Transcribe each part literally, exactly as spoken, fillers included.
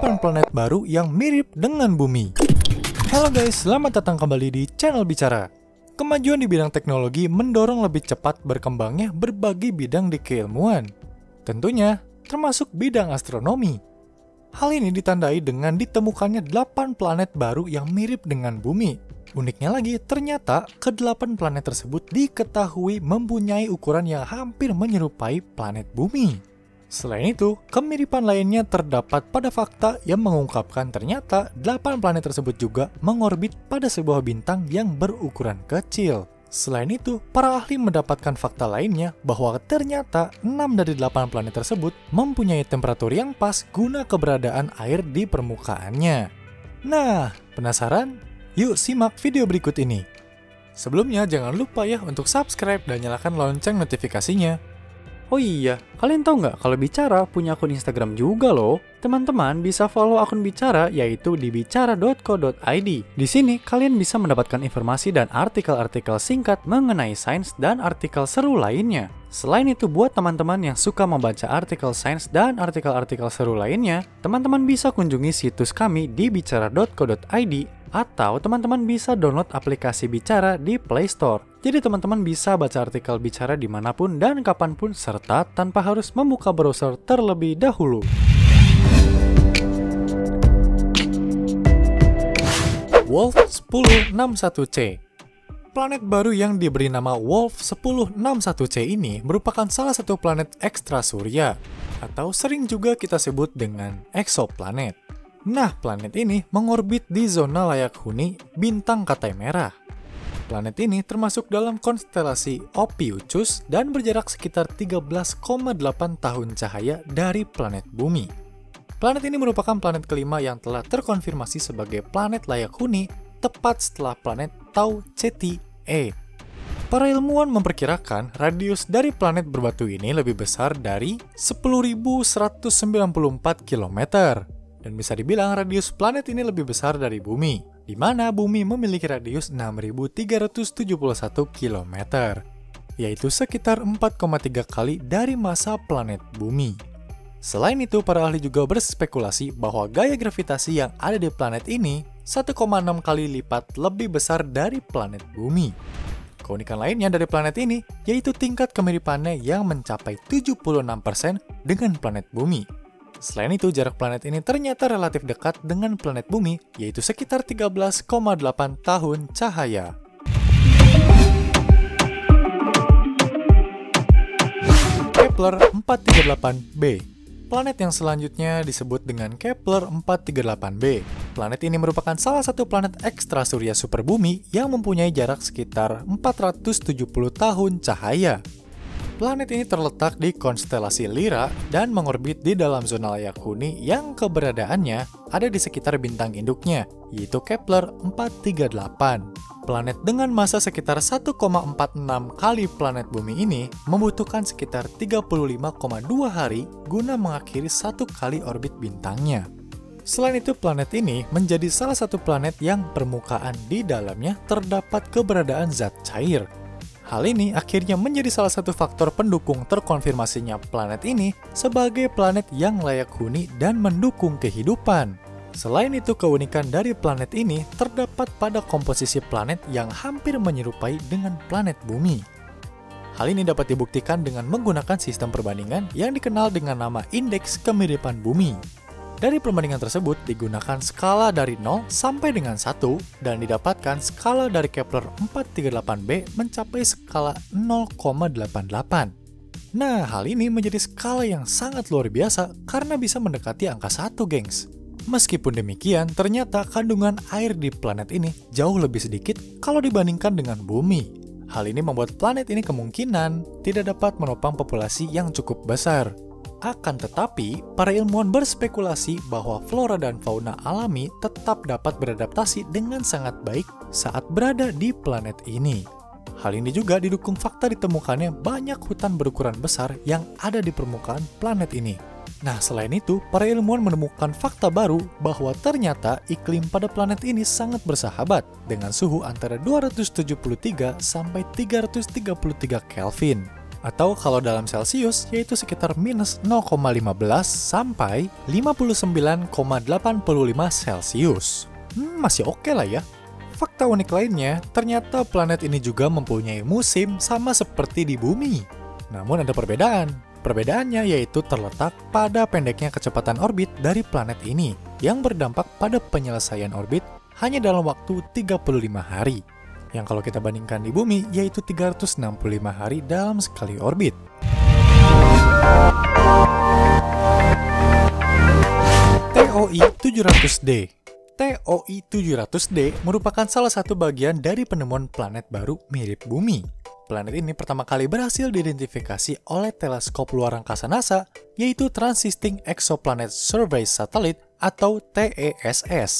delapan planet baru yang mirip dengan Bumi. Halo guys, selamat datang kembali di channel Bicara. Kemajuan di bidang teknologi mendorong lebih cepat berkembangnya berbagai bidang di keilmuan. Tentunya, termasuk bidang astronomi. Hal ini ditandai dengan ditemukannya delapan planet baru yang mirip dengan Bumi. Uniknya lagi, ternyata kedelapan planet tersebut diketahui mempunyai ukuran yang hampir menyerupai planet Bumi. Selain itu, kemiripan lainnya terdapat pada fakta yang mengungkapkan ternyata delapan planet tersebut juga mengorbit pada sebuah bintang yang berukuran kecil. Selain itu, para ahli mendapatkan fakta lainnya bahwa ternyata enam dari delapan planet tersebut mempunyai temperatur yang pas guna keberadaan air di permukaannya. Nah, penasaran? Yuk simak video berikut ini. Sebelumnya jangan lupa ya untuk subscribe dan nyalakan lonceng notifikasinya. Oh iya, kalian tahu nggak kalau Bicara punya akun Instagram juga loh? Teman-teman bisa follow akun Bicara yaitu di bicara dot co dot i d. Di sini kalian bisa mendapatkan informasi dan artikel-artikel singkat mengenai sains dan artikel seru lainnya. Selain itu, buat teman-teman yang suka membaca artikel sains dan artikel-artikel seru lainnya, teman-teman bisa kunjungi situs kami di bicara dot co dot i d. Atau teman-teman bisa download aplikasi Bicara di Play Store. Jadi teman-teman bisa baca artikel Bicara dimanapun dan kapanpun, serta tanpa harus membuka browser terlebih dahulu. Wolf satu nol enam satu C. Planet baru yang diberi nama Wolf satu nol enam satu C ini merupakan salah satu planet ekstrasurya, atau sering juga kita sebut dengan eksoplanet. Nah, planet ini mengorbit di zona layak huni bintang Katai Merah. Planet ini termasuk dalam konstelasi Ophiuchus dan berjarak sekitar tiga belas koma delapan tahun cahaya dari planet Bumi. Planet ini merupakan planet kelima yang telah terkonfirmasi sebagai planet layak huni, tepat setelah planet Tau-Ceti-E. Para ilmuwan memperkirakan radius dari planet berbatu ini lebih besar dari sepuluh ribu seratus sembilan puluh empat kilometer. Dan bisa dibilang radius planet ini lebih besar dari Bumi, di mana Bumi memiliki radius enam ribu tiga ratus tujuh puluh satu kilometer, yaitu sekitar empat koma tiga kali dari massa planet Bumi. Selain itu, para ahli juga berspekulasi bahwa gaya gravitasi yang ada di planet ini satu koma enam kali lipat lebih besar dari planet Bumi. Keunikan lainnya dari planet ini yaitu tingkat kemiripannya yang mencapai tujuh puluh enam persen dengan planet Bumi. Selain itu, jarak planet ini ternyata relatif dekat dengan planet Bumi, yaitu sekitar tiga belas koma delapan tahun cahaya. Kepler empat tiga delapan b. Planet yang selanjutnya disebut dengan Kepler empat tiga delapan b. Planet ini merupakan salah satu planet ekstrasurya superbumi yang mempunyai jarak sekitar empat ratus tujuh puluh tahun cahaya. Planet ini terletak di konstelasi Lyra dan mengorbit di dalam zona layak huni yang keberadaannya ada di sekitar bintang induknya, yaitu Kepler empat tiga delapan. Planet dengan massa sekitar satu koma empat enam kali planet Bumi ini membutuhkan sekitar tiga puluh lima koma dua hari guna mengakhiri satu kali orbit bintangnya. Selain itu, planet ini menjadi salah satu planet yang permukaan di dalamnya terdapat keberadaan zat cair. Hal ini akhirnya menjadi salah satu faktor pendukung terkonfirmasinya planet ini sebagai planet yang layak huni dan mendukung kehidupan. Selain itu, keunikan dari planet ini terdapat pada komposisi planet yang hampir menyerupai dengan planet Bumi. Hal ini dapat dibuktikan dengan menggunakan sistem perbandingan yang dikenal dengan nama indeks kemiripan Bumi. Dari perbandingan tersebut digunakan skala dari nol sampai dengan satu, dan didapatkan skala dari Kepler empat tiga delapan b mencapai skala nol koma delapan delapan. Nah, hal ini menjadi skala yang sangat luar biasa karena bisa mendekati angka satu, gengs. Meskipun demikian, ternyata kandungan air di planet ini jauh lebih sedikit kalau dibandingkan dengan Bumi. Hal ini membuat planet ini kemungkinan tidak dapat menopang populasi yang cukup besar. Akan tetapi, para ilmuwan berspekulasi bahwa flora dan fauna alami tetap dapat beradaptasi dengan sangat baik saat berada di planet ini. Hal ini juga didukung fakta ditemukannya banyak hutan berukuran besar yang ada di permukaan planet ini. Nah, selain itu, para ilmuwan menemukan fakta baru bahwa ternyata iklim pada planet ini sangat bersahabat dengan suhu antara dua ratus tujuh puluh tiga sampai tiga ratus tiga puluh tiga Kelvin. atau kalau dalam Celsius yaitu sekitar minus nol koma lima belas sampai lima puluh sembilan koma delapan lima Celsius. Hmm, masih oke okay lah ya. Fakta unik lainnya, ternyata planet ini juga mempunyai musim sama seperti di bumi. Namun ada perbedaan. Perbedaannya yaitu terletak pada pendeknya kecepatan orbit dari planet ini, yang berdampak pada penyelesaian orbit hanya dalam waktu tiga puluh lima hari. Yang kalau kita bandingkan di bumi, yaitu tiga ratus enam puluh lima hari dalam sekali orbit. T O I tujuh ratus D. T O I tujuh ratus D merupakan salah satu bagian dari penemuan planet baru mirip bumi. Planet ini pertama kali berhasil diidentifikasi oleh teleskop luar angkasa NASA, yaitu Transisting Exoplanet Survey Satellite atau T E S S.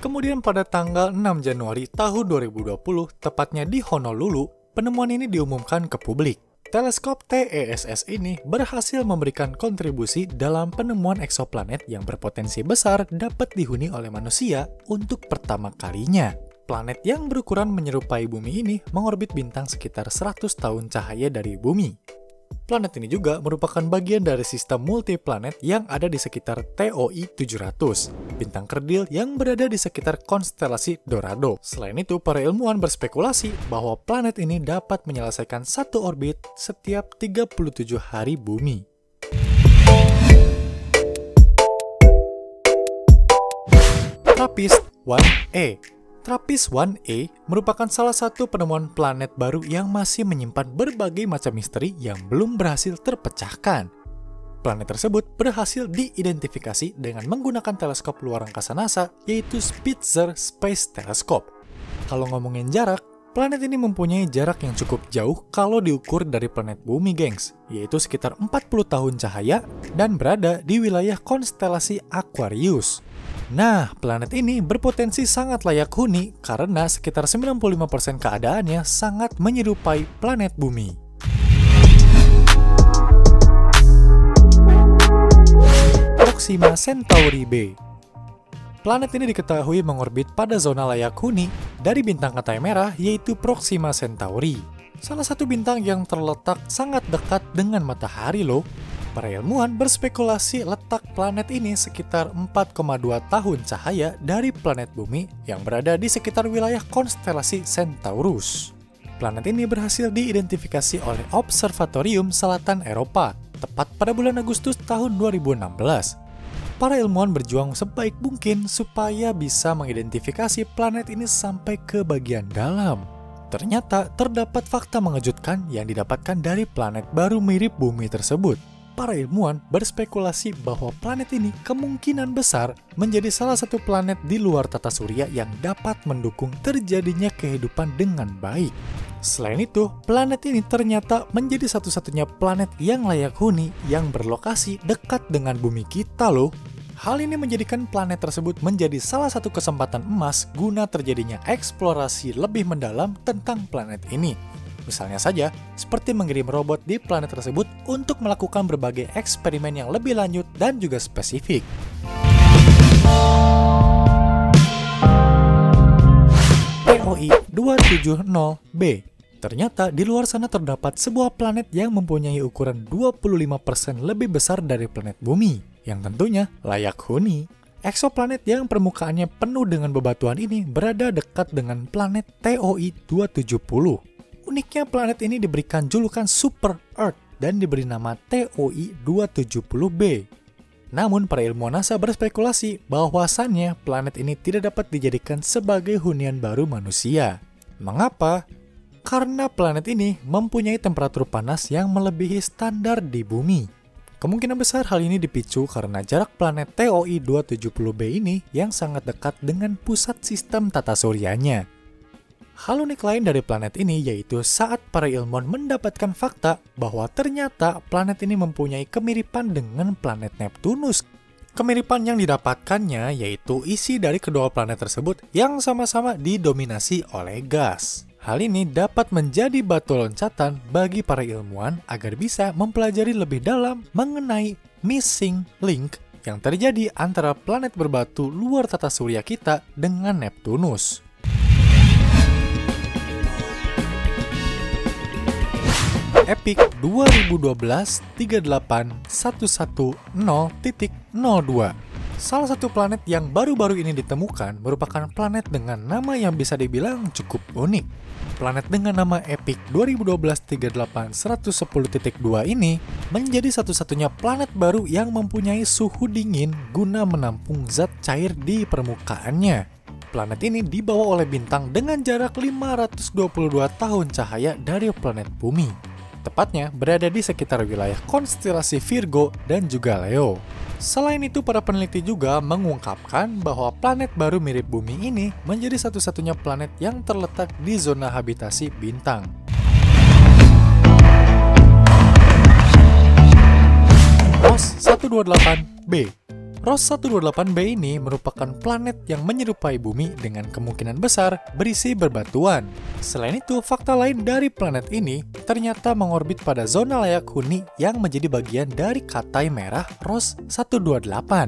Kemudian pada tanggal enam Januari tahun dua ribu dua puluh, tepatnya di Honolulu, penemuan ini diumumkan ke publik. Teleskop T E S S ini berhasil memberikan kontribusi dalam penemuan eksoplanet yang berpotensi besar dapat dihuni oleh manusia untuk pertama kalinya. Planet yang berukuran menyerupai bumi ini mengorbit bintang sekitar seratus tahun cahaya dari bumi. Planet ini juga merupakan bagian dari sistem multiplanet yang ada di sekitar T O I tujuh ratus, bintang kerdil yang berada di sekitar konstelasi Dorado. Selain itu, para ilmuwan berspekulasi bahwa planet ini dapat menyelesaikan satu orbit setiap tiga puluh tujuh hari bumi. Trappist satu E. Trappist satu E merupakan salah satu penemuan planet baru yang masih menyimpan berbagai macam misteri yang belum berhasil terpecahkan. Planet tersebut berhasil diidentifikasi dengan menggunakan teleskop luar angkasa NASA, yaitu Spitzer Space Telescope. Kalau ngomongin jarak, planet ini mempunyai jarak yang cukup jauh kalau diukur dari planet bumi, gengs, yaitu sekitar empat puluh tahun cahaya dan berada di wilayah konstelasi Aquarius. Nah, planet ini berpotensi sangat layak huni karena sekitar sembilan puluh lima persen keadaannya sangat menyerupai planet bumi. Proxima Centauri B. Planet ini diketahui mengorbit pada zona layak huni dari bintang katai merah, yaitu Proxima Centauri. Salah satu bintang yang terletak sangat dekat dengan matahari loh. Para ilmuwan berspekulasi letak planet ini sekitar empat koma dua tahun cahaya dari planet bumi yang berada di sekitar wilayah konstelasi Centaurus. Planet ini berhasil diidentifikasi oleh Observatorium Selatan Eropa, tepat pada bulan Agustus tahun dua ribu enam belas. Para ilmuwan berjuang sebaik mungkin supaya bisa mengidentifikasi planet ini sampai ke bagian dalam. Ternyata terdapat fakta mengejutkan yang didapatkan dari planet baru mirip bumi tersebut. Para ilmuwan berspekulasi bahwa planet ini kemungkinan besar menjadi salah satu planet di luar tata surya yang dapat mendukung terjadinya kehidupan dengan baik. Selain itu, planet ini ternyata menjadi satu-satunya planet yang layak huni yang berlokasi dekat dengan bumi kita loh. Hal ini menjadikan planet tersebut menjadi salah satu kesempatan emas guna terjadinya eksplorasi lebih mendalam tentang planet ini. Misalnya saja, seperti mengirim robot di planet tersebut untuk melakukan berbagai eksperimen yang lebih lanjut dan juga spesifik. T O I dua tujuh nol b. Ternyata di luar sana terdapat sebuah planet yang mempunyai ukuran dua puluh lima persen lebih besar dari planet bumi, yang tentunya layak huni. Eksoplanet yang permukaannya penuh dengan bebatuan ini berada dekat dengan planet T O I dua tujuh nol. Uniknya planet ini diberikan julukan Super Earth dan diberi nama T O I dua tujuh nol b. Namun para ilmuwan NASA berspekulasi bahwasannya planet ini tidak dapat dijadikan sebagai hunian baru manusia. Mengapa? Karena planet ini mempunyai temperatur panas yang melebihi standar di bumi. Kemungkinan besar hal ini dipicu karena jarak planet T O I dua tujuh nol b ini yang sangat dekat dengan pusat sistem tata suryanya. Hal unik lain dari planet ini yaitu saat para ilmuwan mendapatkan fakta bahwa ternyata planet ini mempunyai kemiripan dengan planet Neptunus. Kemiripan yang didapatkannya yaitu isi dari kedua planet tersebut yang sama-sama didominasi oleh gas. Hal ini dapat menjadi batu loncatan bagi para ilmuwan agar bisa mempelajari lebih dalam mengenai missing link yang terjadi antara planet berbatu luar tata surya kita dengan Neptunus. EPIC dua ribu dua belas tiga delapan satu satu nol nol dua. Salah satu planet yang baru-baru ini ditemukan merupakan planet dengan nama yang bisa dibilang cukup unik. Planet dengan nama EPIC dua ribu dua belas tiga delapan satu nol nol titik dua ini menjadi satu-satunya planet baru yang mempunyai suhu dingin guna menampung zat cair di permukaannya. Planet ini dibawa oleh bintang dengan jarak lima ratus dua puluh dua tahun cahaya dari planet Bumi. Tepatnya berada di sekitar wilayah konstelasi Virgo dan juga Leo. Selain itu, para peneliti juga mengungkapkan bahwa planet baru mirip Bumi ini menjadi satu-satunya planet yang terletak di zona habitasi bintang. Ross seratus dua puluh delapan b. Ross seratus dua puluh delapan b ini merupakan planet yang menyerupai Bumi dengan kemungkinan besar berisi berbatuan. Selain itu, fakta lain dari planet ini ternyata mengorbit pada zona layak huni yang menjadi bagian dari katai merah Ross seratus dua puluh delapan.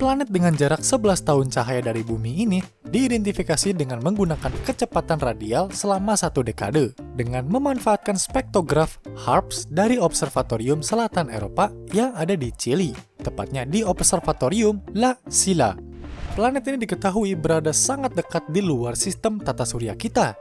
Planet dengan jarak sebelas tahun cahaya dari Bumi ini diidentifikasi dengan menggunakan kecepatan radial selama satu dekade dengan memanfaatkan spektograf HARPS dari Observatorium Selatan Eropa yang ada di Chili, tepatnya di Observatorium La Silla. Planet ini diketahui berada sangat dekat di luar sistem tata surya kita.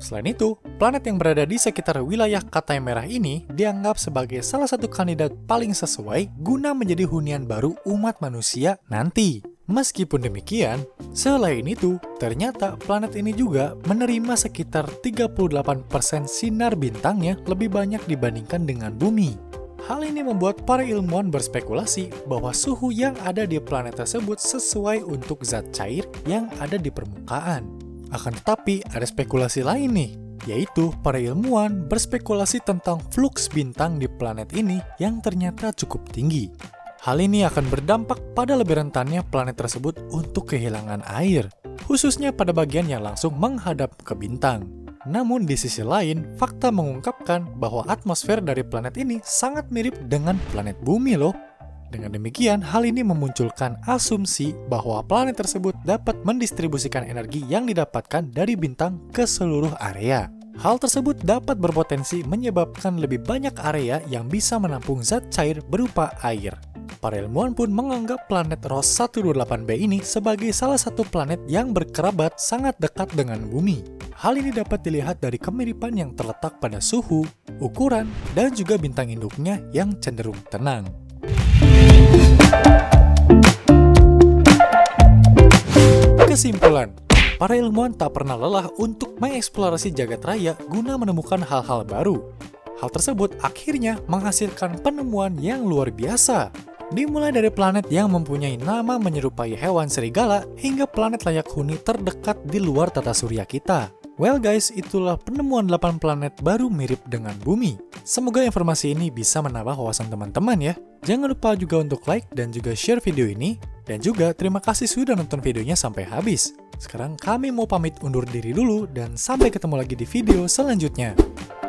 Selain itu, planet yang berada di sekitar wilayah katai merah ini dianggap sebagai salah satu kandidat paling sesuai guna menjadi hunian baru umat manusia nanti. Meskipun demikian, selain itu, ternyata planet ini juga menerima sekitar tiga puluh delapan persen sinar bintangnya lebih banyak dibandingkan dengan Bumi. Hal ini membuat para ilmuwan berspekulasi bahwa suhu yang ada di planet tersebut sesuai untuk zat cair yang ada di permukaan. Akan tetapi, ada spekulasi lain nih, yaitu para ilmuwan berspekulasi tentang fluks bintang di planet ini yang ternyata cukup tinggi. Hal ini akan berdampak pada lebih rentannya planet tersebut untuk kehilangan air, khususnya pada bagian yang langsung menghadap ke bintang. Namun di sisi lain, fakta mengungkapkan bahwa atmosfer dari planet ini sangat mirip dengan planet Bumi loh. Dengan demikian, hal ini memunculkan asumsi bahwa planet tersebut dapat mendistribusikan energi yang didapatkan dari bintang ke seluruh area. Hal tersebut dapat berpotensi menyebabkan lebih banyak area yang bisa menampung zat cair berupa air. Para ilmuwan pun menganggap planet Ross seratus dua puluh delapan b ini sebagai salah satu planet yang berkerabat sangat dekat dengan Bumi. Hal ini dapat dilihat dari kemiripan yang terletak pada suhu, ukuran, dan juga bintang induknya yang cenderung tenang. Kesimpulan, para ilmuwan tak pernah lelah untuk mengeksplorasi jagat raya guna menemukan hal-hal baru. Hal tersebut akhirnya menghasilkan penemuan yang luar biasa. Dimulai dari planet yang mempunyai nama menyerupai hewan serigala hingga planet layak huni terdekat di luar tata surya kita. Well guys, itulah penemuan delapan planet baru mirip dengan Bumi. Semoga informasi ini bisa menambah wawasan teman-teman ya. Jangan lupa juga untuk like dan juga share video ini. Dan juga terima kasih sudah nonton videonya sampai habis. Sekarang kami mau pamit undur diri dulu dan sampai ketemu lagi di video selanjutnya.